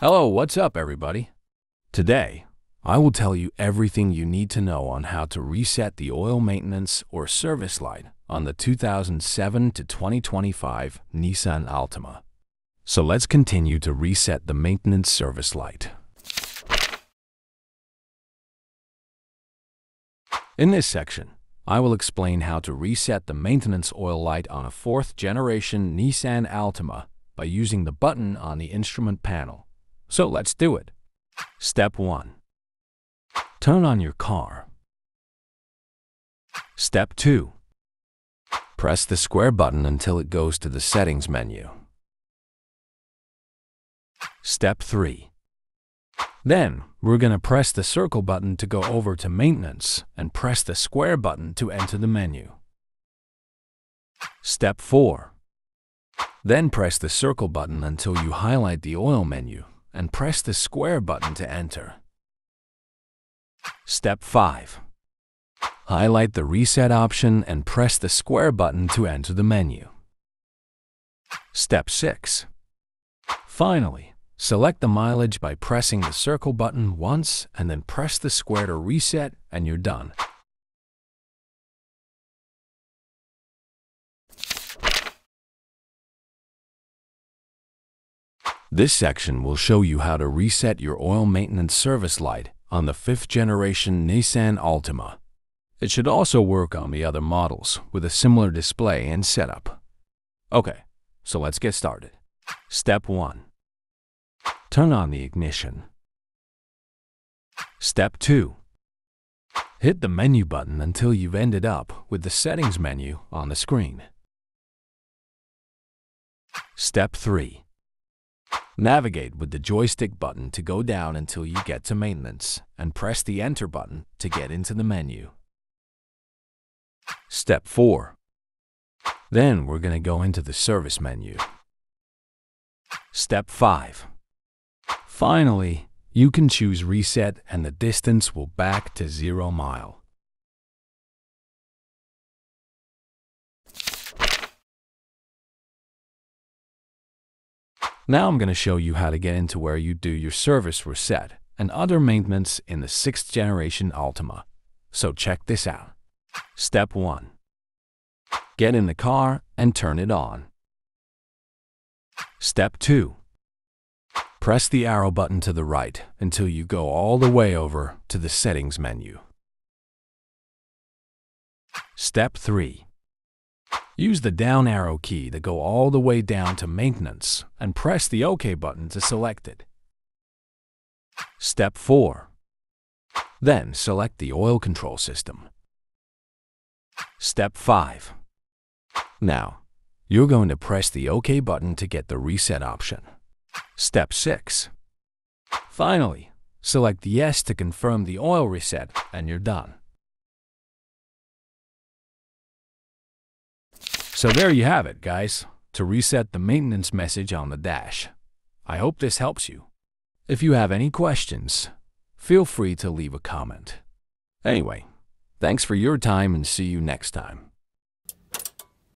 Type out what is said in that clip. Hello, what's up everybody? Today, I will tell you everything you need to know on how to reset the oil maintenance or service light on the 2007 to 2025 Nissan Altima. So let's continue to reset the maintenance service light. In this section, I will explain how to reset the maintenance oil light on a 4th-generation Nissan Altima by using the button on the instrument panel. So let's do it. Step 1. Turn on your car. Step 2. Press the square button until it goes to the settings menu. Step 3. Then, we're going to press the circle button to go over to maintenance and press the square button to enter the menu. Step 4. Then press the circle button until you highlight the oil menu and press the square button to enter. Step 5. Highlight the reset option and press the square button to enter the menu. Step 6. Finally, select the mileage by pressing the circle button once and then press the square to reset, and you're done. This section will show you how to reset your oil maintenance service light on the 5th-generation Nissan Altima. It should also work on the other models with a similar display and setup. Okay, so let's get started. Step 1. Turn on the ignition. Step 2. Hit the menu button until you've ended up with the settings menu on the screen. Step 3. Navigate with the joystick button to go down until you get to maintenance, and press the enter button to get into the menu. Step 4. Then we're going to go into the service menu. Step 5. Finally, you can choose reset and the distance will back to 0 mile. Now I'm going to show you how to get into where you do your service reset and other maintenance in the 6th generation Altima. So check this out. Step 1. Get in the car and turn it on. Step 2. Press the arrow button to the right until you go all the way over to the settings menu. Step 3. Use the down arrow key to go all the way down to maintenance and press the OK button to select it. Step 4. Then select the oil control system. Step 5. Now, you're going to press the OK button to get the reset option. Step 6. Finally, select Yes to confirm the oil reset, and you're done. So there you have it, guys, to reset the maintenance message on the dash. I hope this helps you. If you have any questions, feel free to leave a comment. Anyway, thanks for your time and see you next time.